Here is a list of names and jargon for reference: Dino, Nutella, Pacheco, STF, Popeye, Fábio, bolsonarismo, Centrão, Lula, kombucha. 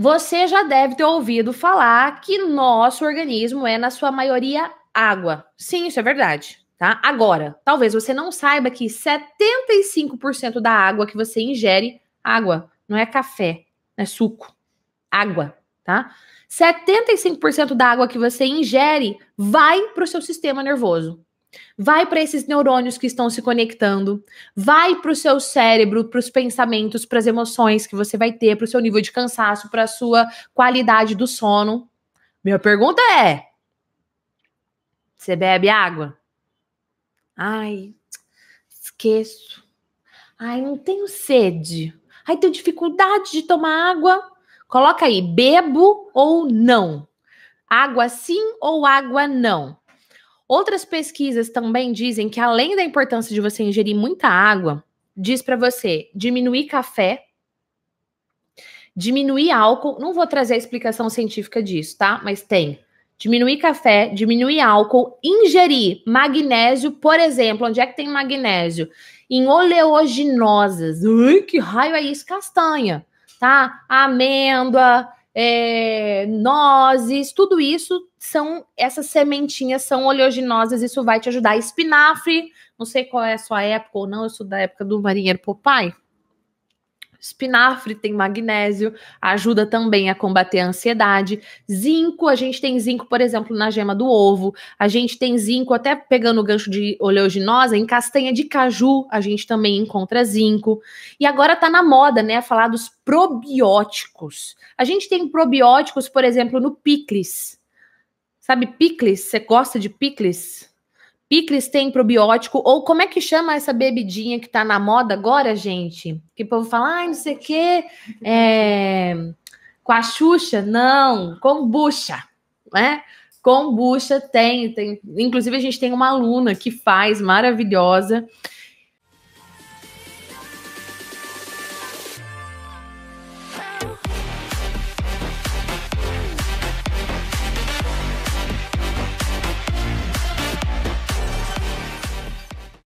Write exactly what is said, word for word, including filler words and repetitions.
Você já deve ter ouvido falar que nosso organismo é, na sua maioria, água. Sim, isso é verdade, tá? Agora, talvez você não saiba que setenta e cinco por cento da água que você ingere, água, não é café, não é suco, água, tá? setenta e cinco por cento da água que você ingere vai para o seu sistema nervoso. Vai para esses neurônios que estão se conectando, vai para o seu cérebro, para os pensamentos, para as emoções que você vai ter, para o seu nível de cansaço, para a sua qualidade do sono. Minha pergunta é, você bebe água? Ai, esqueço. Ai, não tenho sede. Ai, tenho dificuldade de tomar água. Coloca aí, bebo ou não? Água sim ou água não? Outras pesquisas também dizem que, além da importância de você ingerir muita água, diz para você diminuir café, diminuir álcool. Não vou trazer a explicação científica disso, tá? Mas tem. Diminuir café, diminuir álcool, ingerir magnésio, por exemplo. Onde é que tem magnésio? Em oleaginosas. Ui, que raio é isso? Castanha, tá? Amêndoa... É, nozes, tudo isso são, essas sementinhas são oleaginosas, isso vai te ajudar. Espinafre, não sei qual é a sua época ou não, eu sou da época do marinheiro Popeye. Espinafre tem magnésio, ajuda também a combater a ansiedade. Zinco, a gente tem zinco, por exemplo, na gema do ovo. A gente tem zinco, até pegando o gancho de oleaginosa, em castanha de caju, a gente também encontra zinco. E agora tá na moda, né, falar dos probióticos. A gente tem probióticos, por exemplo, no picles. Sabe picles? Você gosta de picles? Picles tem probiótico, ou como é que chama essa bebidinha que tá na moda agora, gente? Que o povo fala, ai, não sei o quê, é... com a Xuxa? Não, kombucha, né? Kombucha tem, tem, inclusive a gente tem uma aluna que faz, maravilhosa,